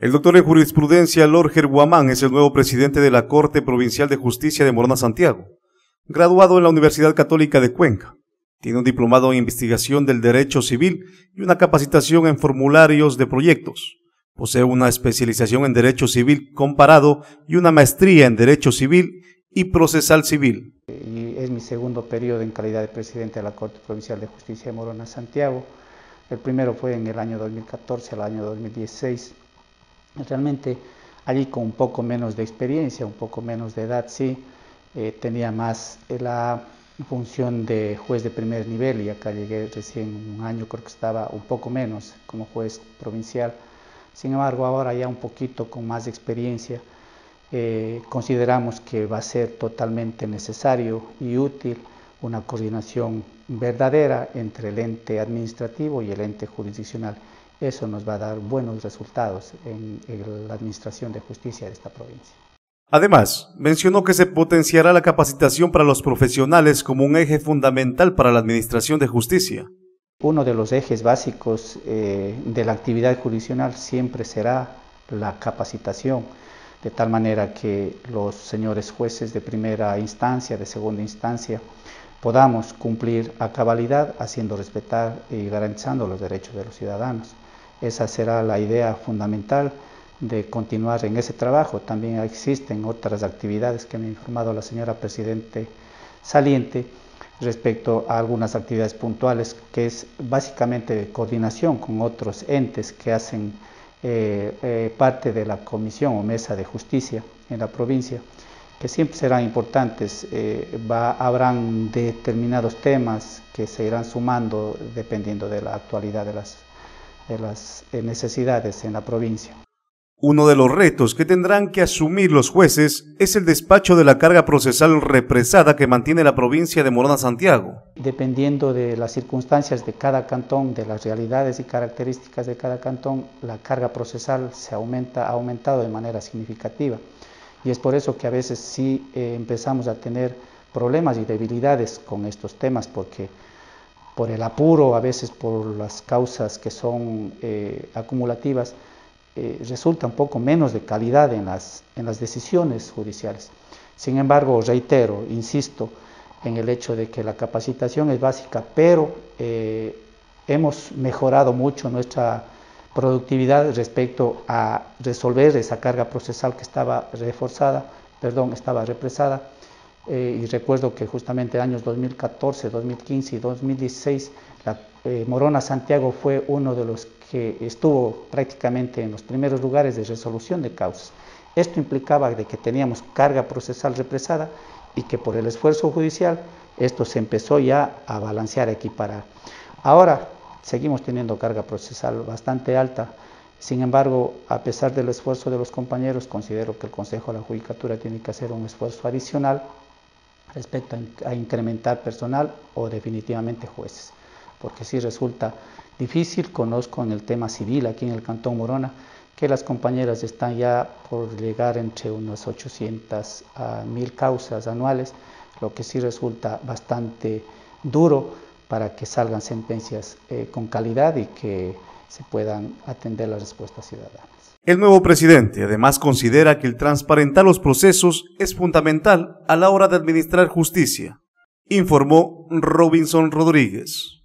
El doctor en jurisprudencia Lorger Guamán es el nuevo presidente de la Corte Provincial de Justicia de Morona Santiago, graduado en la Universidad Católica de Cuenca. Tiene un diplomado en investigación del derecho civil y una capacitación en formularios de proyectos. Posee una especialización en derecho civil comparado y una maestría en derecho civil y procesal civil. Y es mi segundo periodo en calidad de presidente de la Corte Provincial de Justicia de Morona Santiago. El primero fue en el año 2014 al año 2016. Realmente allí con un poco menos de experiencia, un poco menos de edad, sí, tenía más la función de juez de primer nivel y acá llegué recién un año, creo que estaba un poco menos como juez provincial. Sin embargo, ahora ya un poquito con más experiencia, consideramos que va a ser totalmente necesario y útil una coordinación verdadera entre el ente administrativo y el ente jurisdiccional. Eso nos va a dar buenos resultados en la administración de justicia de esta provincia. Además, mencionó que se potenciará la capacitación para los profesionales como un eje fundamental para la administración de justicia. Uno de los ejes básicos de la actividad jurisdiccional siempre será la capacitación, de tal manera que los señores jueces de primera instancia, de segunda instancia, podamos cumplir a cabalidad haciendo respetar y garantizando los derechos de los ciudadanos. Esa será la idea fundamental de continuar en ese trabajo. También existen otras actividades que me ha informado la señora presidente saliente respecto a algunas actividades puntuales, que es básicamente de coordinación con otros entes que hacen parte de la comisión o mesa de justicia en la provincia, que siempre serán importantes. Habrán determinados temas que se irán sumando dependiendo de la actualidad de las necesidades en la provincia. Uno de los retos que tendrán que asumir los jueces es el despacho de la carga procesal represada que mantiene la provincia de Morona Santiago. Dependiendo de las circunstancias de cada cantón, de las realidades y características de cada cantón, la carga procesal ha aumentado de manera significativa. Y es por eso que a veces sí empezamos a tener problemas y debilidades con estos temas, porque por el apuro, a veces por las causas que son acumulativas, resulta un poco menos de calidad en las decisiones judiciales. Sin embargo, reitero, insisto, en el hecho de que la capacitación es básica, pero hemos mejorado mucho nuestra productividad respecto a resolver esa carga procesal que estaba represada, y recuerdo que justamente años 2014, 2015 y 2016 Morona Santiago fue uno de los que estuvo prácticamente en los primeros lugares de resolución de causas. Esto implicaba de que teníamos carga procesal represada y que por el esfuerzo judicial esto se empezó ya a balancear, a equiparar. Ahora seguimos teniendo carga procesal bastante alta. Sin embargo, a pesar del esfuerzo de los compañeros, considero que el Consejo de la Judicatura tiene que hacer un esfuerzo adicional respecto a incrementar personal o definitivamente jueces, porque sí resulta difícil. Conozco en el tema civil aquí en el Cantón Morona que las compañeras están ya por llegar entre unas 800 a 1000 causas anuales, lo que sí resulta bastante duro para que salgan sentencias con calidad y que se puedan atender las respuestas ciudadanas. El nuevo presidente además considera que el transparentar los procesos es fundamental a la hora de administrar justicia, informó Robinson Rodríguez.